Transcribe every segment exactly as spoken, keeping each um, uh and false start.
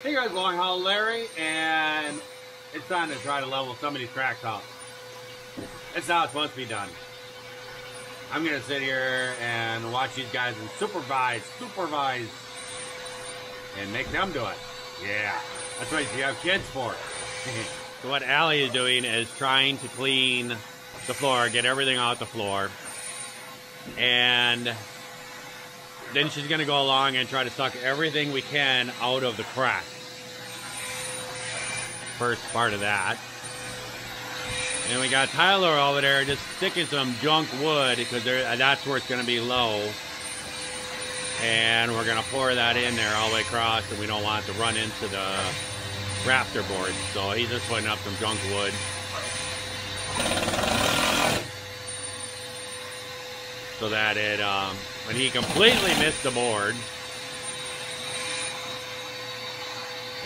Hey guys, LongHaul Larry, and it's time to try to level somebody's track top. That's how it's supposed to be done. I'm gonna sit here and watch these guys and supervise, supervise, and make them do it. Yeah, that's what you have kids for. So what Allie is doing is trying to clean the floor, get everything off the floor, and then she's gonna go along and try to suck everything we can out of the crack. First part of that. And then we got Tyler over there just sticking some junk wood because that's where it's gonna be low. And we're gonna pour that in there all the way across, and we don't want it to run into the rafter board. So he's just putting up some junk wood. So that it, um, when he completely missed the board.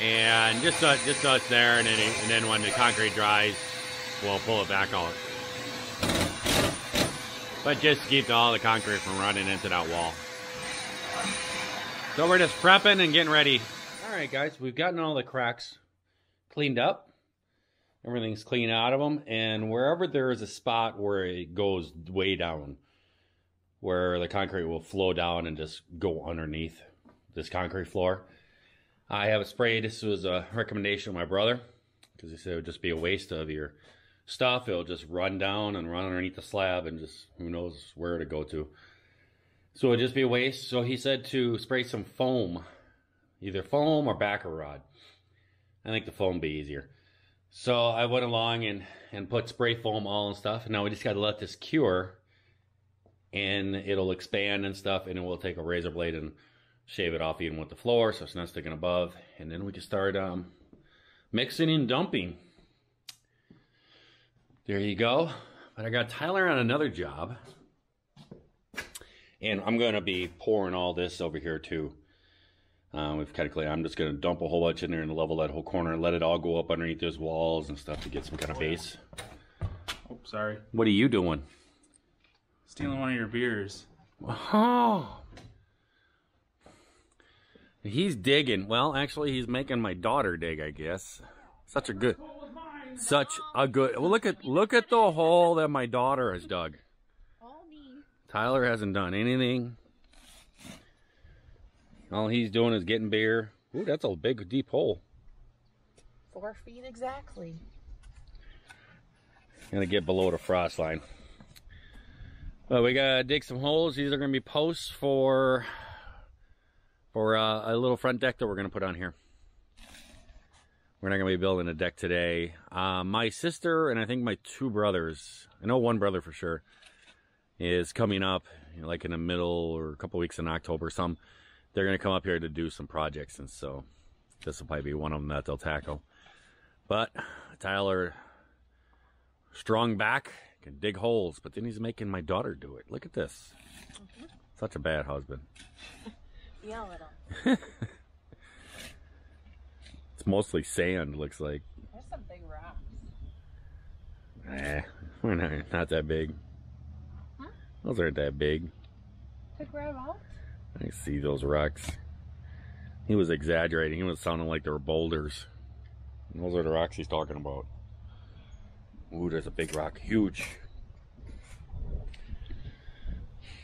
And just uh, just so it's there, and then, he, and then when the concrete dries, we'll pull it back out. But just to keep all the concrete from running into that wall. So we're just prepping and getting ready. All right, guys, we've gotten all the cracks cleaned up. Everything's clean out of them. And wherever there is a spot where it goes way down, where the concrete will flow down and just go underneath this concrete floor, I have a spray. This was a recommendation of my brother, because he said it would just be a waste of your stuff. It'll just run down and run underneath the slab, and just who knows where to go to. So it'd just be a waste. So he said to spray some foam, either foam or backer rod. I think the foam would be easier. So I went along and, and put spray foam all and stuff. And now we just got to let this cure, and it'll expand and stuff, and it will take a razor blade and shave it off even with the floor so it's not sticking above. And then we can start um, mixing and dumping. There you go. But I got Tyler on another job, and I'm going to be pouring all this over here too. Um, we've kind of cleaned. I'm just going to dump a whole bunch in there and level that whole corner and let it all go up underneath those walls and stuff to get some kind of base. Oh, sorry. What are you doing? Stealing one of your beers. Oh. He's digging. Well, actually, he's making my daughter dig, I guess. Such a good, such a good. Well, look at look at the hole that my daughter has dug. Tyler hasn't done anything. All he's doing is getting beer. Ooh, that's a big, deep hole. Four feet exactly. Gonna get below the frost line. Well, we gotta dig some holes. These are gonna be posts for for uh, a little front deck that we're gonna put on here. We're not gonna be building a deck today. Uh, my sister and I think my two brothers, I know one brother for sure, is coming up, you know, like in the middle or a couple weeks in October or something. They're gonna come up here to do some projects, and so this will probably be one of them that they'll tackle. But Tyler, strong back, can dig holes, but then he's making my daughter do it. Look at this. Mm-hmm. Such a bad husband. Yell at him. It's mostly sand, looks like. There's some big rocks. Nah, we're not, not that big. Huh? Those aren't that big. To grab out? I see those rocks. He was exaggerating. He was sounding like they were boulders. And those are the rocks he's talking about. Ooh, there's a big rock, huge.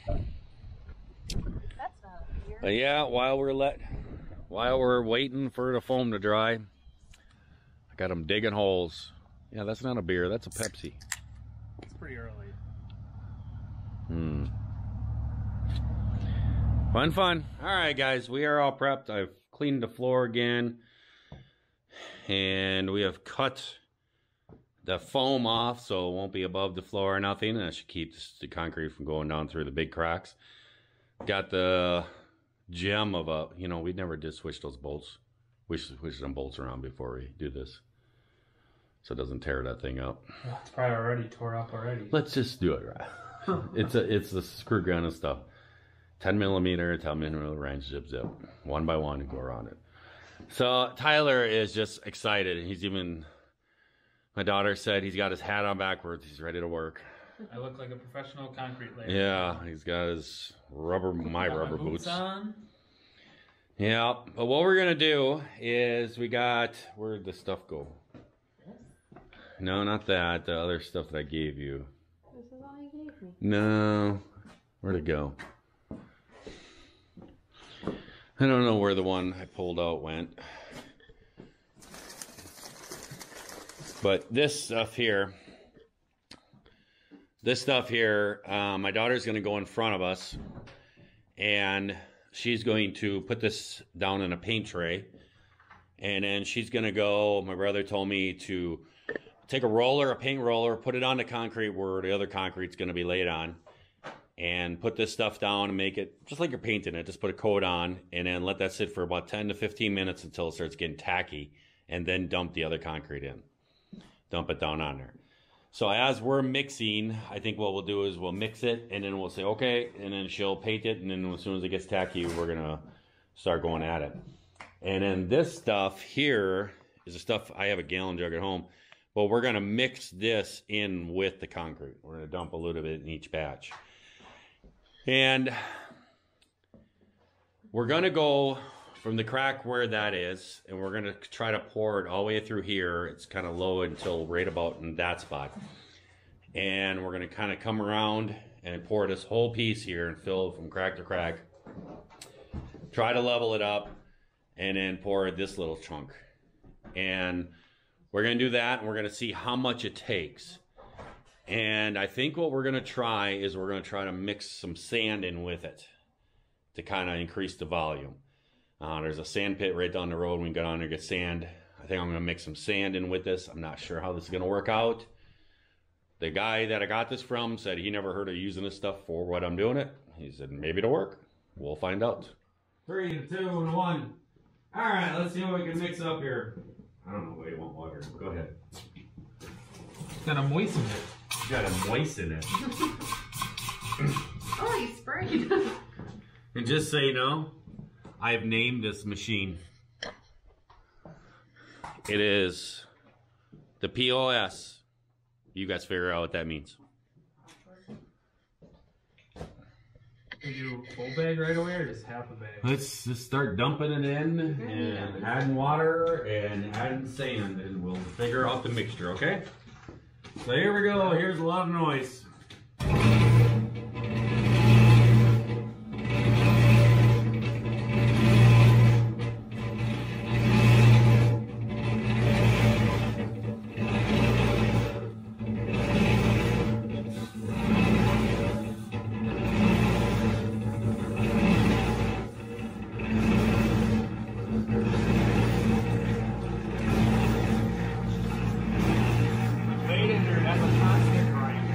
That's not weird. But yeah, while we're let, while we're waiting for the foam to dry, I got them digging holes. Yeah, that's not a beer, that's a Pepsi. It's pretty early. Hmm. Fun, fun. All right, guys, we are all prepped. I've cleaned the floor again, and we have cut the foam off so it won't be above the floor or nothing, and that should keep the concrete from going down through the big cracks. Got the gem of a, you know, we never did switch those bolts. We should switch some bolts around before we do this, so it doesn't tear that thing up. Well, it's probably already tore up already. Let's just do it right. It's a, it's the screw gun and stuff. ten millimeter, ten millimeter range, zip zip. One by one and go around it. So Tyler is just excited. He's even, my daughter said he's got his hat on backwards. He's ready to work. I look like a professional concrete layer. Yeah, he's got his rubber, my got rubber my boots. boots. On. Yeah, but what we're gonna do is we got, where'd the stuff go? This? No, not that, the other stuff that I gave you. This is all you gave me. No, where'd it go? I don't know where the one I pulled out went. But this stuff here, this stuff here, uh, my daughter's going to go in front of us, and she's going to put this down in a paint tray, and then she's going to go, my brother told me to take a roller, a paint roller, put it on the concrete where the other concrete's going to be laid on, and put this stuff down and make it just like you're painting it, just put a coat on, and then let that sit for about ten to fifteen minutes until it starts getting tacky, and then dump the other concrete in. Dump it down on there. So as we're mixing, I think what we'll do is we'll mix it, and then we'll say, okay, and then she'll paint it, and then as soon as it gets tacky, we're gonna start going at it. And then this stuff here is the stuff, I have a gallon jug at home, but we're gonna mix this in with the concrete. We're gonna dump a little bit in each batch. And we're gonna go from the crack where that is, and we're gonna try to pour it all the way through here. It's kind of low until right about in that spot. And we're gonna kind of come around and pour this whole piece here and fill from crack to crack. Try to level it up and then pour this little chunk. And we're gonna do that, and we're gonna see how much it takes. And I think what we're gonna try is we're gonna try to mix some sand in with it to kind of increase the volume. Uh, there's a sand pit right down the road. We can go down there and get sand. I think I'm going to mix some sand in with this. I'm not sure how this is going to work out. The guy that I got this from said he never heard of using this stuff for what I'm doing it. He said maybe it'll work. We'll find out. Three, two, and one. All right, let's see what we can mix up here. I don't know. Wait, it won't water. Go ahead. Got to moisten it. You got to moisten it. Oh, you sprayed. And just so you know, I've named this machine. It is the P O S. You guys figure out what that means. Can you do a full bag right away or just half a bag? Let's just start dumping it in and adding water and adding sand, and we'll figure out the mixture, okay? So here we go. Here's a lot of noise. That's a constant grind.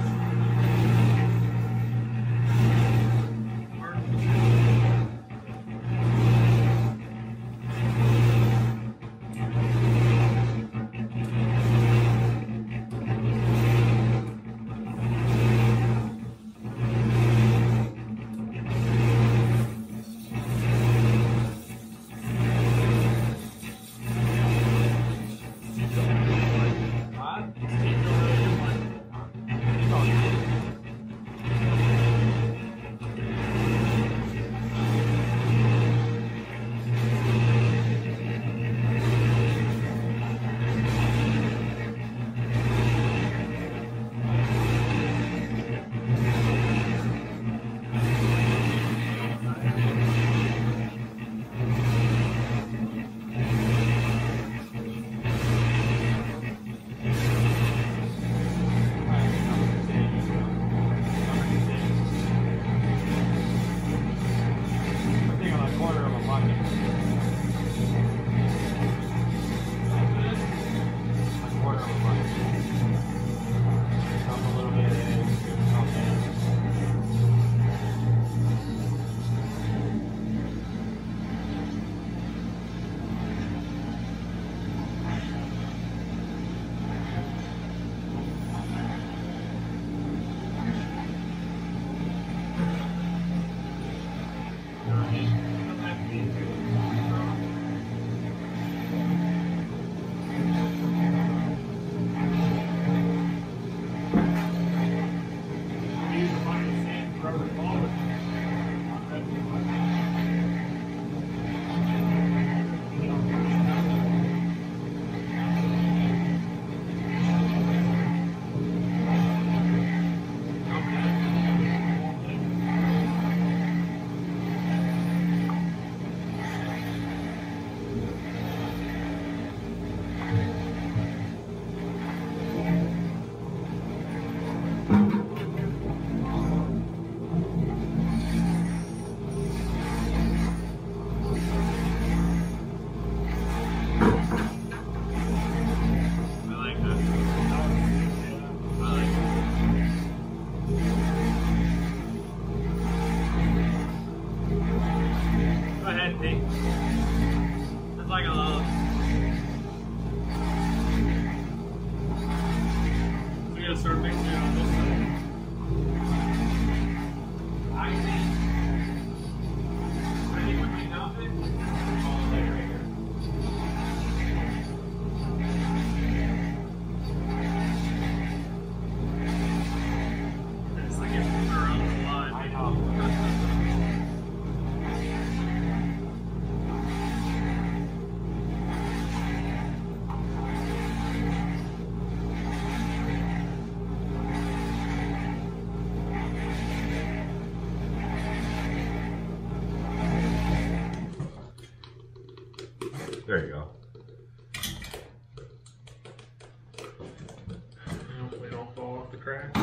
crack.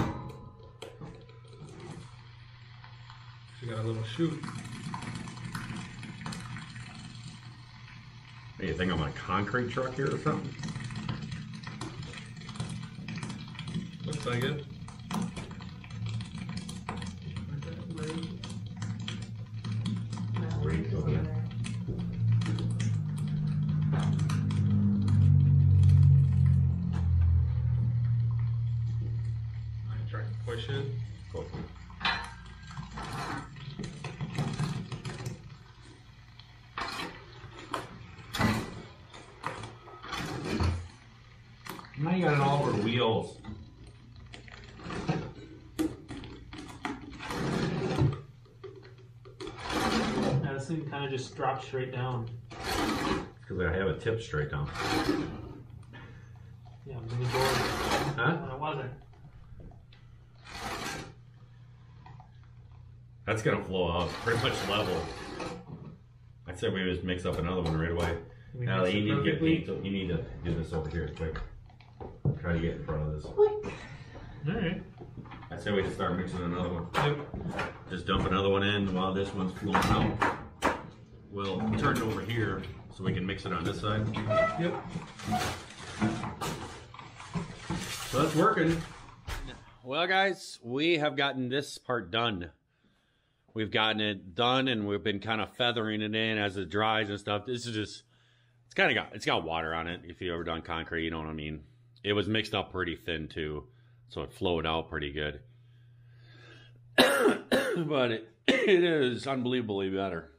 She got a little chute. Hey, you think I'm on a concrete truck here or something? Looks like it. Push it. Cool. Now you got it all over wheels. Now this thing kind of just drops straight down. Because I have a tip straight down. Yeah, I was in the door. Huh? I wasn't. That's gonna flow out pretty much level. I'd say we just mix up another one right away. Now you need to get paint, so you need to do this over here quick. Try to get in front of this. Alright. I'd say we just start mixing another one. Yep. Just dump another one in while this one's flowing out. We'll turn it over here so we can mix it on this side. Yep. So that's working. Well guys, we have gotten this part done. We've gotten it done and we've been kind of feathering it in as it dries and stuff. This is just, it's kind of got, it's got water on it. If you've ever done concrete, you know what I mean? It was mixed up pretty thin too. So it flowed out pretty good. But it, it is unbelievably better.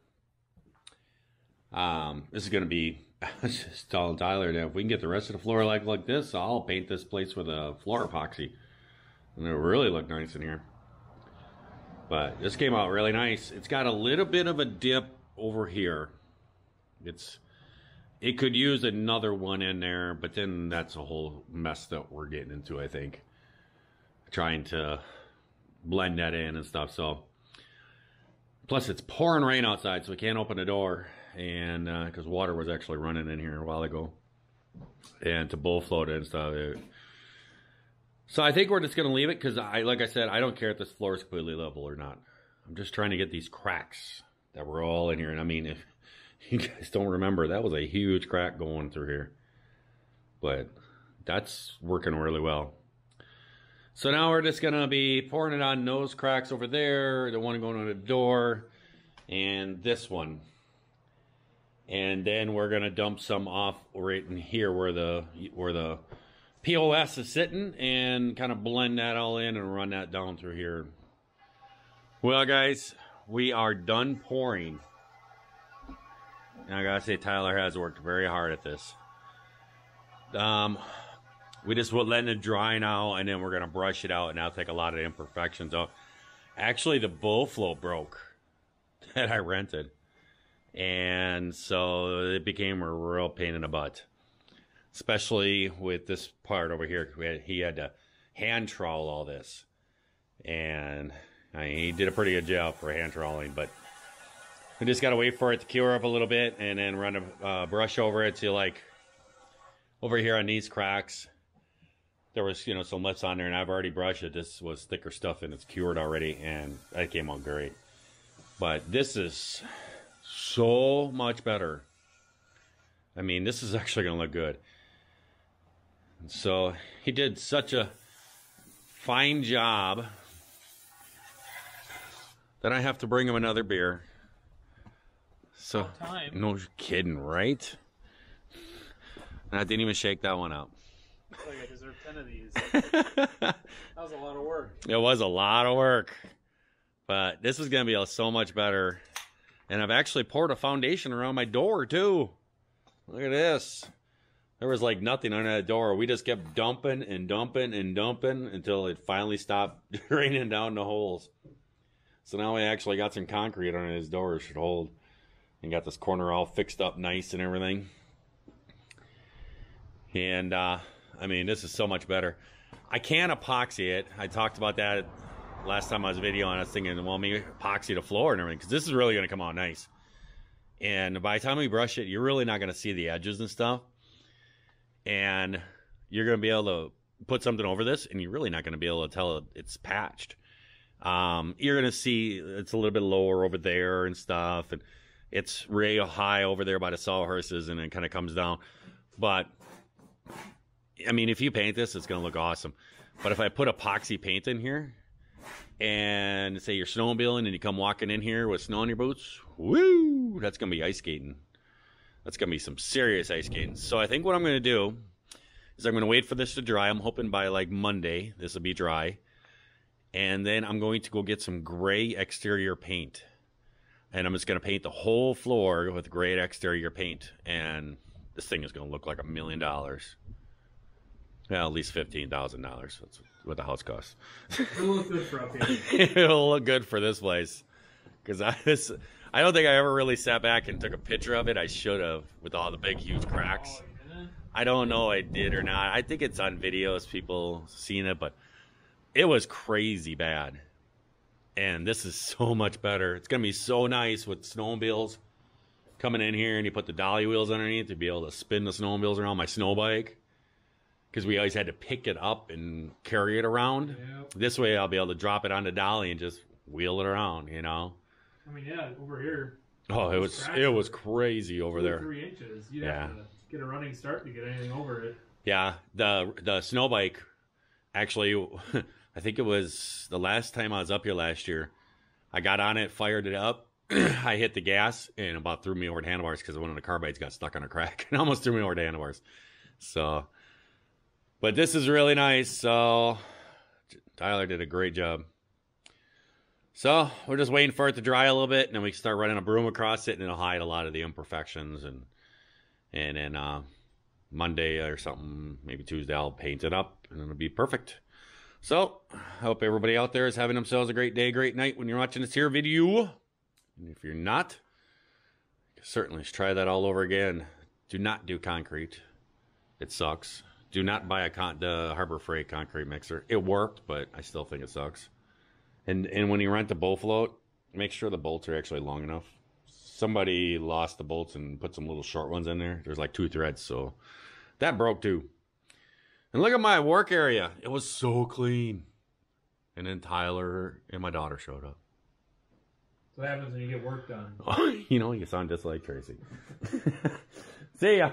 Um, this is going to be, I was just telling Tyler that if we can get the rest of the floor like, like this, I'll paint this place with a floor epoxy. And it'll really look nice in here. But this came out really nice. It's got a little bit of a dip over here. It's, it could use another one in there, but then that's a whole mess that we're getting into, I think. Trying to blend that in and stuff. So, plus it's pouring rain outside, so we can't open the door. And, uh, because water was actually running in here a while ago. And to bull float it and stuff. It, So I think we're just going to leave it because, I, like I said, I don't care if this floor is completely level or not. I'm just trying to get these cracks that were all in here. And I mean, if you guys don't remember, that was a huge crack going through here. But that's working really well. So now we're just going to be pouring it on those cracks over there, the one going on the door, and this one. And then we're going to dump some off right in here where the where the... P O S is sitting and kind of blend that all in and run that down through here. Well guys, we are done pouring. And I gotta say Tyler has worked very hard at this. Um, we just will let it dry now and then we're gonna brush it out and I'll take a lot of the imperfections out. Actually the bowl float broke that I rented. And so it became a real pain in the butt. Especially with this part over here, we had, he had to hand trowel all this. And I mean, he did a pretty good job for hand troweling, but we just gotta wait for it to cure up a little bit and then run a uh, brush over it to like, over here on these cracks, there was, you know, some lips on there and I've already brushed it. This was thicker stuff and it's cured already and that came out great. But this is so much better. I mean, this is actually gonna look good. So he did such a fine job that I have to bring him another beer. So time. No kidding, right? And I didn't even shake that one up. I feel like I deserve ten of these. That was a lot of work. It was a lot of work. But this is gonna be so much better. And I've actually poured a foundation around my door too. Look at this. There was like nothing under that door. We just kept dumping and dumping and dumping until it finally stopped raining down the holes. So now we actually got some concrete under this door. It should hold. And got this corner all fixed up nice and everything. And, uh, I mean, this is so much better. I can epoxy it. I talked about that last time I was videoing. I was thinking, well, maybe epoxy the floor and everything. Because this is really going to come out nice. And by the time we brush it, you're really not going to see the edges and stuff. And you're going to be able to put something over this, and you're really not going to be able to tell it, it's patched. Um, you're going to see it's a little bit lower over there and stuff, and it's real high over there by the sawhorses, and it kind of comes down. But, I mean, if you paint this, it's going to look awesome. But if I put epoxy paint in here, and say you're snowmobiling, and you come walking in here with snow on your boots, woo, that's going to be ice skating. That's going to be some serious ice skating. So I think what I'm going to do is I'm going to wait for this to dry. I'm hoping by, like, Monday this will be dry. And then I'm going to go get some gray exterior paint. And I'm just going to paint the whole floor with gray exterior paint. And this thing is going to look like a million dollars. Well, at least fifteen thousand dollars. That's what the house costs. It'll look good for up here. It'll look good for this place. Because I, I don't think I ever really sat back and took a picture of it. I should have, with all the big, huge cracks. I don't know I did or not. I think it's on videos, people seen it, but it was crazy bad. And this is so much better. It's going to be so nice with snowmobiles coming in here, and you put the dolly wheels underneath to be able to spin the snowmobiles around my snow bike. Because we always had to pick it up and carry it around. Yep. This way I'll be able to drop it on the dolly and just wheel it around, you know. I mean, yeah, over here. Oh, it was it was crazy over two there. Three inches. You'd yeah. have to get a running start to get anything over it. Yeah, the the snow bike, actually, I think it was the last time I was up here last year. I got on it, fired it up. I hit the gas and about threw me over the handlebars because one of the carbides got stuck on a crack and almost threw me over the handlebars. So, but this is really nice. So, Tyler did a great job. So we're just waiting for it to dry a little bit, and then we can start running a broom across it, and it'll hide a lot of the imperfections. And and then uh, Monday or something, maybe Tuesday, I'll paint it up, and it'll be perfect. So I hope everybody out there is having themselves a great day, great night when you're watching this here video. And if you're not, you certainly should try that all over again. Do not do concrete. It sucks. Do not buy a con the Harbor Freight concrete mixer. It worked, but I still think it sucks. And and when you rent the bow float, make sure the bolts are actually long enough. Somebody lost the bolts and put some little short ones in there. There's like two threads, so that broke too. And look at my work area. It was so clean. And then Tyler and my daughter showed up. So what happens when you get work done? You know, you sound just like Tracy. See ya.